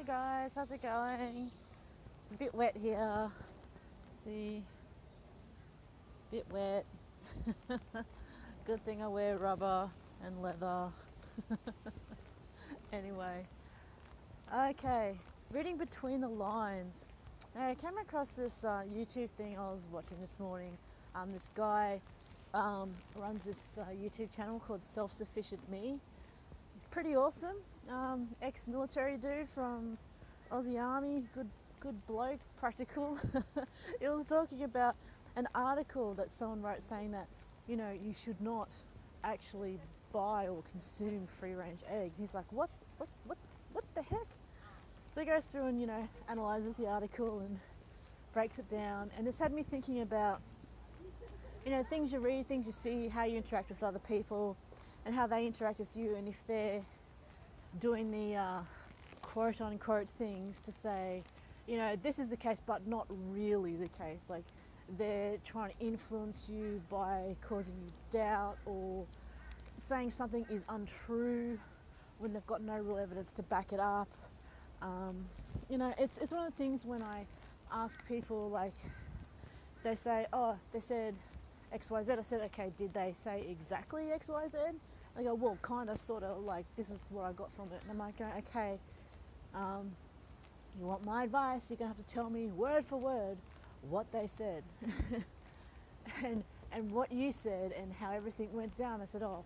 Hi guys, how's it going? Just a bit wet here. See, a bit wet. Good thing I wear rubber and leather. Anyway, okay, reading between the lines. Now, I came across this YouTube thing I was watching this morning. This guy runs this YouTube channel called Self-Sufficient Me. He's pretty awesome. Ex-military dude from Aussie Army, good bloke, practical. He was talking about an article that someone wrote saying that, you know, you should not actually buy or consume free-range eggs. He's like, what the heck? So he goes through and, you know, analyzes the article and breaks it down, and this had me thinking about, you know, things you read, things you see, how you interact with other people and how they interact with you, and if they're doing the quote-unquote things to say, you know, this is the case but not really the case, like they're trying to influence you by causing you doubt or saying something is untrue when they've got no real evidence to back it up. You know, it's one of the things when I ask people, like, they say, oh, they said XYZ. I said, okay, did they say exactly XYZ? They go, well, kind of, sort of, like, this is what I got from it. And I'm like, okay, you want my advice? You're going to have to tell me word for word what they said and what you said and how everything went down. I said, oh,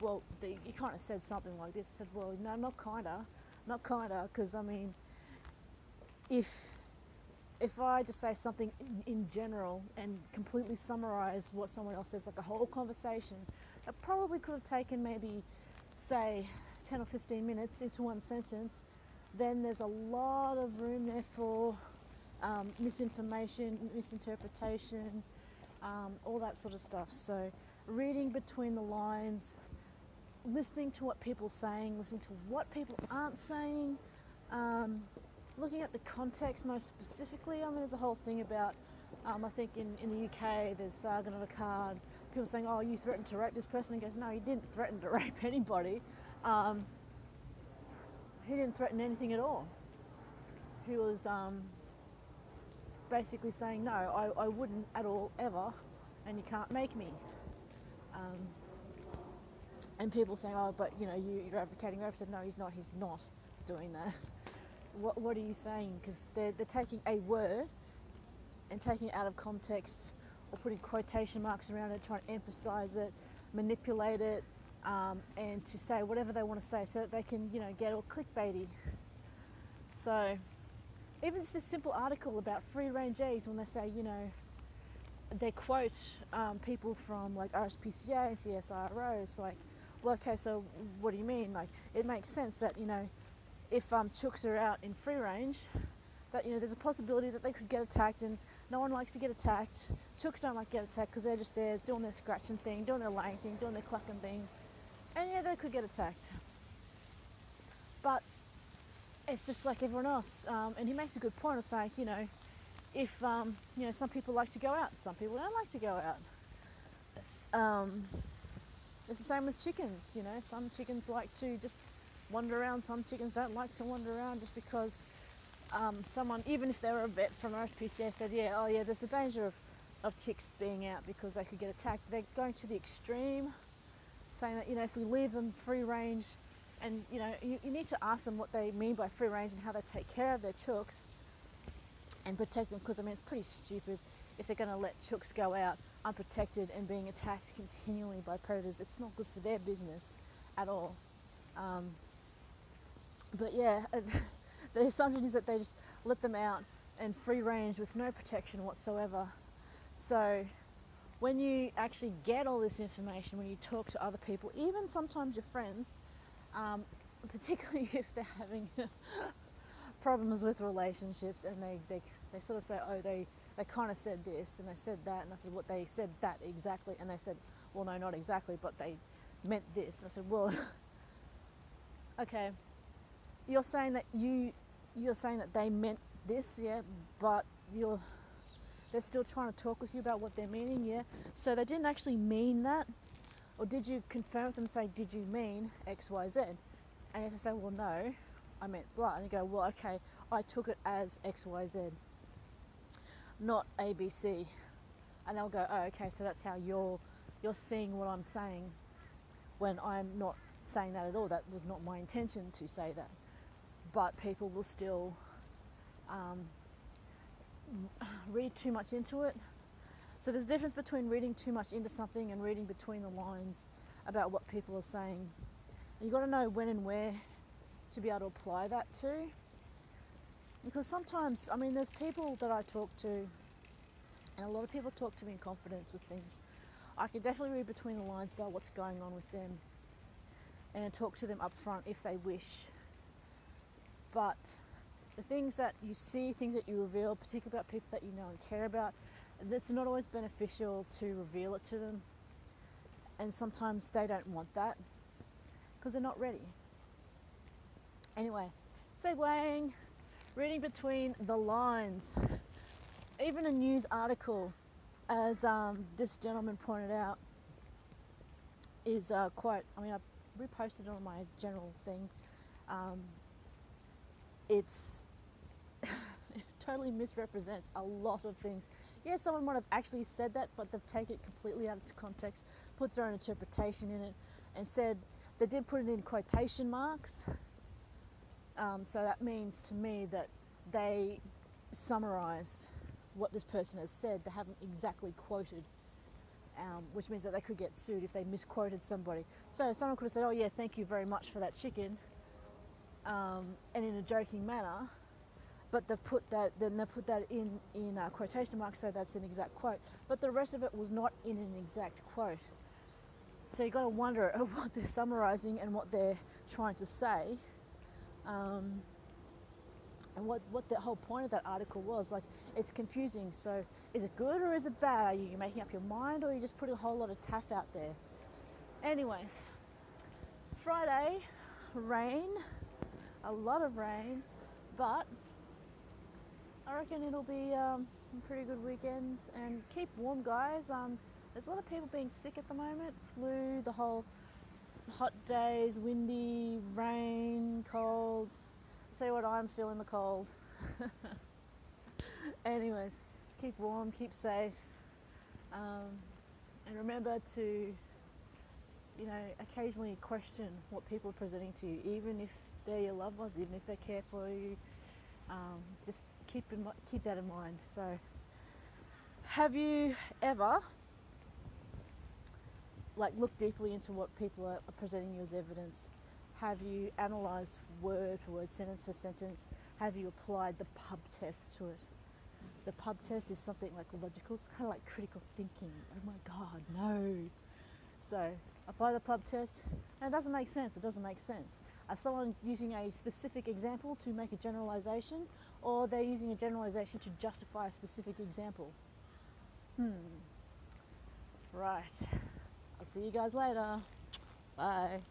well, you kind of said something like this. I said, well, no, not kind of, because, I mean, if I just say something in general and completely summarize what someone else says, like a whole conversation, it probably could have taken maybe, say, 10 or 15 minutes into one sentence. Then there's a lot of room there for misinformation, misinterpretation, all that sort of stuff. So reading between the lines, listening to what people are saying, listening to what people aren't saying, looking at the context most specifically. I mean, there's a whole thing about, I think in the UK, there's Sargon of Akkad, people saying, oh, you threatened to rape this person. He goes, no, he didn't threaten to rape anybody. He didn't threaten anything at all. He was basically saying, no, I wouldn't at all, ever, and you can't make me. And people saying, oh, but, you know, you're advocating rape. I said, no, he's not doing that. What are you saying? Because they're taking a word and taking it out of context, or putting quotation marks around it, trying to emphasize it, manipulate it, and to say whatever they want to say so that they can, you know, get all clickbaity. So even just a simple article about free-range eggs, when they say, you know, they quote people from, like, RSPCA and CSIRO, it's like, well, okay, so what do you mean? Like, it makes sense that, you know, if chooks are out in free range, that, you know, there's a possibility that they could get attacked, and no one likes to get attacked. Chooks don't like to get attacked because they're just there doing their scratching thing, doing their laying thing, doing their clucking thing, and yeah, they could get attacked. But it's just like everyone else, and he makes a good point of saying, you know, if you know, some people like to go out, some people don't like to go out. It's the same with chickens. You know, some chickens like to just wander around, some chickens don't like to wander around, just because someone, even if they were a vet from RSPCA, said, yeah, oh yeah, there's a danger of chicks being out because they could get attacked. They're going to the extreme, saying that, you know, if we leave them free range, and, you know, you need to ask them what they mean by free range and how they take care of their chooks and protect them, because, I mean, it's pretty stupid if they're going to let chooks go out unprotected and being attacked continually by predators. It's not good for their business at all. But yeah, the assumption is that they just let them out and free range with no protection whatsoever. So when you actually get all this information, when you talk to other people, even sometimes your friends, particularly if they're having problems with relationships, and they sort of say, oh, they kind of said this and they said that, and I said, what, they said that exactly? And they said, well, no, not exactly, but they meant this. And I said, well, okay, you're saying that you're saying that they meant this, yeah, but they're still trying to talk with you about what they're meaning, yeah, so they didn't actually mean that. Or did you confirm with them, say, did you mean XYZ? And if they say, well, no, I meant blah, and you go, well, okay, I took it as X, Y, Z, not A, B, C, and they'll go, oh, okay, so that's how you're seeing what I'm saying, when I'm not saying that at all. That was not my intention to say that, but people will still read too much into it. So there's a difference between reading too much into something and reading between the lines about what people are saying. And you've got to know when and where to be able to apply that to. Because sometimes, I mean, there's people that I talk to, and a lot of people talk to me in confidence with things. I can definitely read between the lines about what's going on with them and talk to them up front if they wish. But the things that you see, things that you reveal, particularly about people that you know and care about, it's not always beneficial to reveal it to them, and sometimes they don't want that because they're not ready. Anyway, segueing, reading between the lines. Even a news article, as this gentleman pointed out, is quite, I mean, I reposted it on my general thing. It's it totally misrepresents a lot of things. Yeah, someone might have actually said that, but they've taken it completely out of context, put their own interpretation in it, and said, they did put it in quotation marks. So that means to me that they summarised what this person has said. They haven't exactly quoted, which means that they could get sued if they misquoted somebody. So someone could have said, oh yeah, thank you very much for that chicken, and in a joking manner. But they've put that, then they put that in quotation marks, so that's an exact quote. But the rest of it was not in an exact quote. So you've got to wonder at what they're summarising and what they're trying to say, and what the whole point of that article was. Like, it's confusing. So is it good or is it bad? Are you making up your mind, or are you just putting a whole lot of taff out there? Anyways, Friday, rain, a lot of rain, but I reckon it'll be a pretty good weekend. And keep warm, guys. There's a lot of people being sick at the moment. Flu, the whole hot days, windy, rain, cold. I'll tell you what, I'm feeling the cold. Anyways, keep warm, keep safe. And remember to, you know, occasionally question what people are presenting to you, even if they're your loved ones, even if they care for you. Just keep that in mind. So, have you ever, like, looked deeply into what people are presenting you as evidence? Have you analysed word for word, sentence for sentence? Have you applied the pub test to it? The pub test is something like logical. It's kind of like critical thinking. Oh my God, no. So, apply the pub test, and it doesn't make sense. It doesn't make sense. Are someone using a specific example to make a generalisation, or they're using a generalisation to justify a specific example? Right. I'll see you guys later. Bye.